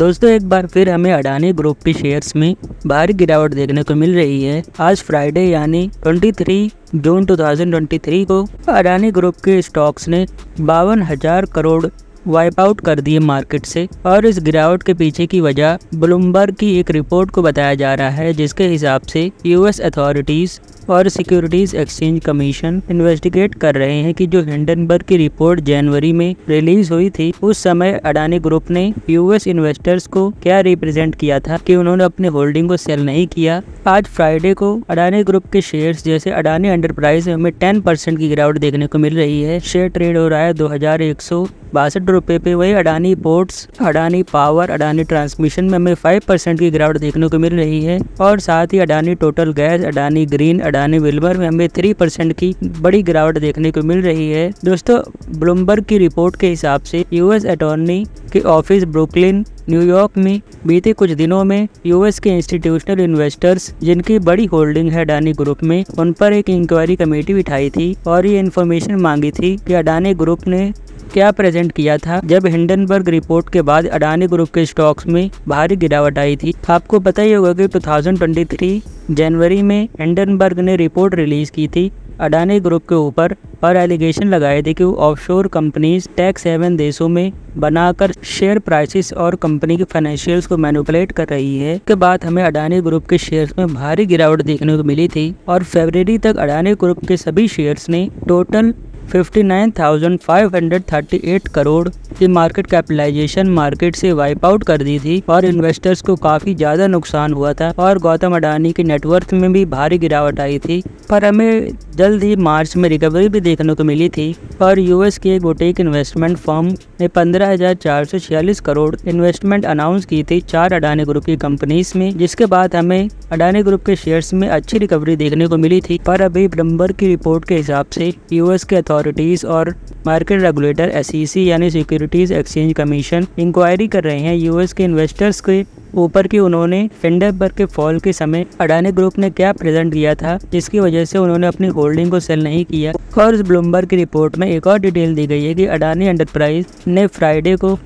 दोस्तों एक बार फिर हमें अडानी ग्रुप के शेयर्स में भारी गिरावट देखने को मिल रही है। आज फ्राइडे यानी 23 जून 2023 को अडानी ग्रुप के स्टॉक्स ने 52,000 करोड़ वाइप आउट कर दिए मार्केट से, और इस गिरावट के पीछे की वजह ब्लूमबर्ग की एक रिपोर्ट को बताया जा रहा है, जिसके हिसाब से यूएस अथॉरिटीज और सिक्योरिटीज एक्सचेंज कमीशन इन्वेस्टिगेट कर रहे हैं कि जो हिंडनबर्ग की रिपोर्ट जनवरी में रिलीज हुई थी, उस समय अडानी ग्रुप ने यूएस इन्वेस्टर्स को क्या रिप्रेजेंट किया था कि उन्होंने अपने होल्डिंग को सेल नहीं किया। आज फ्राइडे को अडानी ग्रुप के शेयर्स जैसे अडानी एंटरप्राइज में 10% की गिरावट देखने को मिल रही है। शेयर ट्रेड हो रहा है 2,162 रुपये पे। वही Adani ports, Adani power, Adani transmission में हमें 5% की गिरावट देखने को मिल रही है, और साथ ही Adani total gas, Adani green, Adani Wilbur में हमें 3% की बड़ी गिरावट देखने को मिल रही है। दोस्तों ब्लूमबर्ग की रिपोर्ट के हिसाब से यूएस अटॉर्नी के ऑफिस ब्रुकलिन न्यूयॉर्क में बीते कुछ दिनों में यूएस के इंस्टीट्यूशनल इन्वेस्टर्स जिनकी बड़ी होल्डिंग है अडानी ग्रुप में, उन पर एक इंक्वायरी कमेटी बिठाई थी और ये इन्फॉर्मेशन मांगी थी कि अडानी ग्रुप ने क्या प्रेजेंट किया था जब हिंडनबर्ग रिपोर्ट के बाद अडानी ग्रुप के स्टॉक्स में भारी गिरावट आई थी। आपको पता ही होगा कि 2023 जनवरी में हिंडनबर्ग ने रिपोर्ट रिलीज की थी अडानी ग्रुप के ऊपर और एलिगेशन लगाए थे कि वो ऑफशोर कंपनीज टैक्स हेवन देशों में बनाकर शेयर प्राइसेस और कंपनी के फाइनेंशियल्स को मैनिपुलेट कर रही है। इसके बाद हमें अडानी ग्रुप के शेयर्स में भारी गिरावट देखने को मिली थी और फरवरी तक अडानी ग्रुप के सभी शेयर्स ने टोटल 59,538 करोड़ की मार्केट कैपिटलाइजेशन मार्केट से वाइप आउट कर दी थी और इन्वेस्टर्स को काफ़ी ज़्यादा नुकसान हुआ था और गौतम अडानी के नेटवर्थ में भी भारी गिरावट आई थी। पर हमें जल्द ही मार्च में रिकवरी भी देखने को मिली थी और यूएस के एक बोटेक इन्वेस्टमेंट फर्म ने 15,446 करोड़ इन्वेस्टमेंट अनाउंस की थी 4 अडानी ग्रुप की कंपनीज में, जिसके बाद हमें अडानी ग्रुप के शेयर्स में अच्छी रिकवरी देखने को मिली थी। पर अभी ब्लूमबर्ग की रिपोर्ट के हिसाब से यूएस के अथॉरिटीज़ और मार्केट रेगुलेटर SEC यानी सिक्योरिटीज एक्सचेंज कमीशन इंक्वायरी कर रहे हैं यूएस के इन्वेस्टर्स के ऊपर कि उन्होंने हिंडनबर्ग के फॉल के समय अडानी ग्रुप ने क्या प्रेजेंट किया था जिसकी वजह से उन्होंने अपनी होल्डिंग को सेल नहीं किया। और इस ब्लूमबर्ग की रिपोर्ट में एक और डिटेल दी गई है कि अडानी एंटरप्राइज ने फ्राइडे को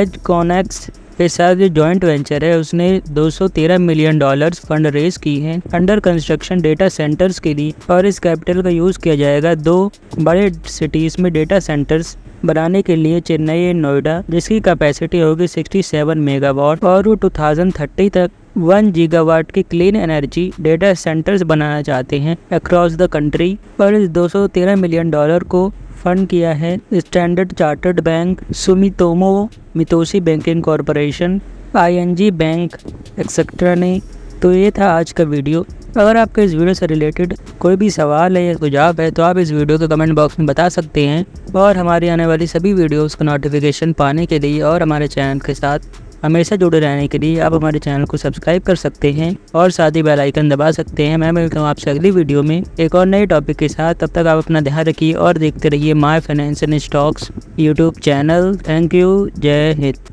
एज कॉनेक्स के साथ जो जॉइंट वेंचर है उसने $213 मिलियन फंड रेज की हैं अंडर कंस्ट्रक्शन डेटा सेंटर्स के लिए, और इस कैपिटल का यूज़ किया जाएगा 2 बड़े सिटीज़ में डेटा सेंटर्स बनाने के लिए, चेन्नई और नोएडा, जिसकी कैपेसिटी होगी 67 मेगावाट और वो 2030 तक 1 गीगावाट की क्लीन एनर्जी डेटा सेंटर्स बनाना चाहते हैं अक्रॉस द कंट्री। और इस $213 मिलियन को फंड किया है Standard Chartered bank, Sumitomo Mitsui banking corporation, ING bank etcetera ने। तो ये था आज का वीडियो। अगर आपके इस वीडियो से रिलेटेड कोई भी सवाल है या सुझाव है तो आप इस वीडियो को कमेंट बॉक्स में बता सकते हैं, और हमारी आने वाली सभी वीडियोस का नोटिफिकेशन पाने के लिए और हमारे चैनल के साथ हमेशा जुड़े रहने के लिए आप हमारे चैनल को सब्सक्राइब कर सकते हैं और साथ ही बेल आइकन दबा सकते हैं। मैं मिलता हूँ आपसे अगली वीडियो में एक और नए टॉपिक के साथ। तब तक आप अपना ध्यान रखिए और देखते रहिए my finance and stocks YouTube channel. Thank you. जय हिंद।